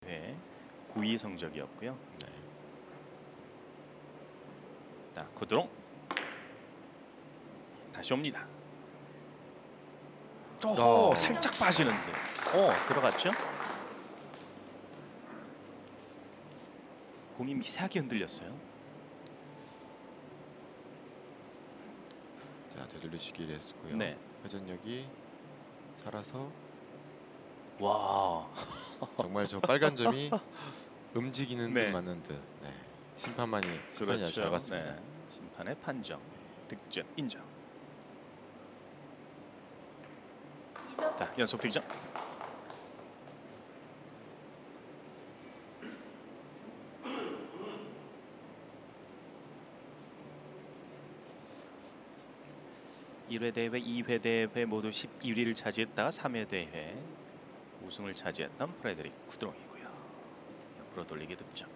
네, 9위 성적이었고요. 네. 자, 쿠드롱 다시 옵니다. 오, 살짝 빠지는데. 들어갔죠? 공이 미세하게 흔들렸어요. 자, 되돌리시기를 했었고요. 네. 회전력이 살아서 와. 정말 저 빨간 점이 움직이는 네. 듯 맞는 듯. 네. 심판이 아주 잘 봤습니다. 네. 심판의 판정, 득점 인정. 자, 연속 득점. (1회) 대회, (2회) 대회 모두 11위를 차지했다가 (3회) 대회 우승을 차지했던 프레드릭 쿠드롱이고요. 옆으로 돌리기 득점.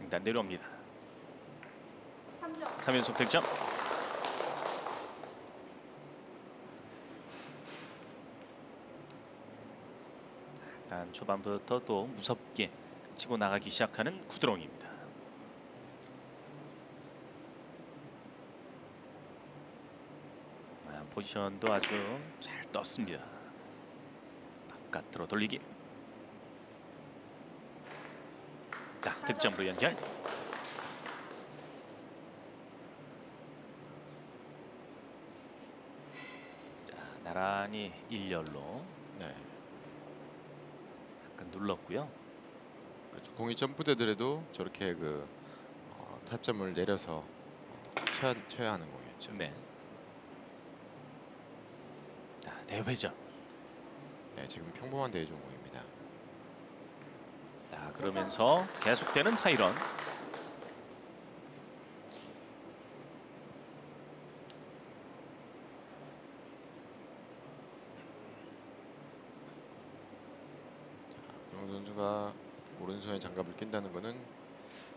일단 내려옵니다. 3연속 득점. 단 초반부터 또 무섭게 치고 나가기 시작하는 쿠드롱입니다. 포지션도 아주 잘 떴습니다. 바깥으로 돌리기. 딱 득점으로 연결. 자, 나란히 일렬로. 네. 약간 눌렀고요. 그렇죠. 공이 점프되더라도 저렇게 그 타점을 내려서 쳐야 하는 공이었죠. 네. 대회전. 네, 지금 평범한 대회 종목입니다. 자, 그러면서 계속되는 타이런. 그런 선수가 오른손에 장갑을 낀다는 것은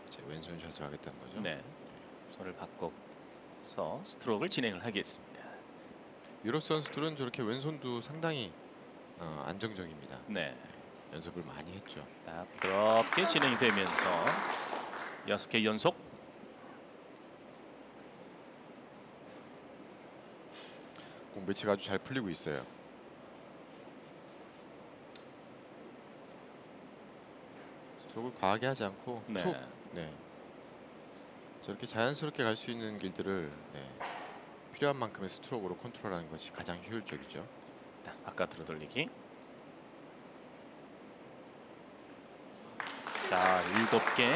이제 왼손 샷을 하겠다는 거죠. 네, 손을 바꿔서 스트로크를 진행을 하겠습니다. 유럽 선수들은 저렇게 왼손도 상당히 안정적입니다. 네, 연습을 많이 했죠. 딱 부드럽게 진행이 되면서 6개 연속. 공 배치가 아주 잘 풀리고 있어요. 저걸 과하게 하지 않고 네. 툭 네. 저렇게 자연스럽게 갈 수 있는 길들을 네. 필요한 만큼의 스트로크로 컨트롤하는 것이 가장 효율적이죠. 바깥으로 돌리기. 자, 7개.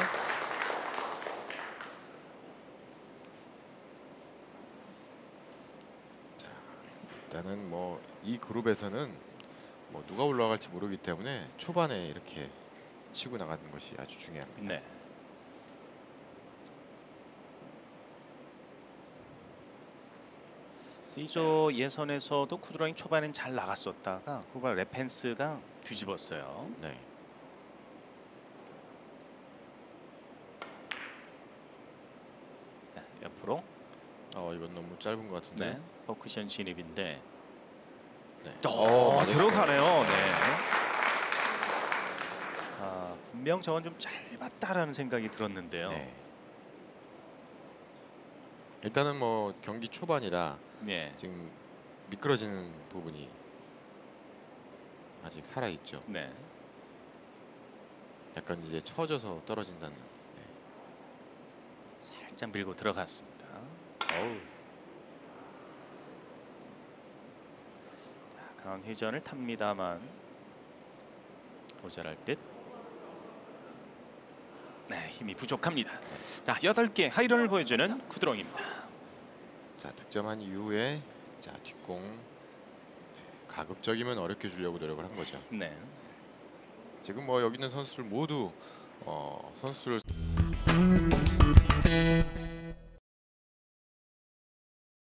자, 일단은 뭐 이 그룹에서는 뭐 누가 올라갈지 모르기 때문에 초반에 이렇게 치고 나가는 것이 아주 중요합니다. 네. C조 예선에서도 쿠드롱이 초반엔 잘 나갔었다가 후반 레펜스가 뒤집었어요. 네. 자, 옆으로. 이건 너무 짧은 것 같은데. 네. 포크션 진입인데. 네. 들어가네요. 네. 아, 분명 저건 좀 짧았다라는 생각이 들었는데요. 네. 일단은 뭐 경기 초반이라 네. 지금 미끄러지는 부분이 아직 살아 있죠. 네. 약간 이제 처져서 떨어진다는. 네. 살짝 밀고 들어갔습니다. 어우. 자, 강한 회전을 탑니다만 모자랄 듯. 네, 힘이 부족합니다. 네. 자, 8개 하이런을 보여주는 쿠드롱입니다. 자, 득점한 이후에 자, 뒷공 가급적이면 어렵게 주려고 노력을 한 거죠. 네. 지금 뭐 여기 있는 선수들 모두 선수를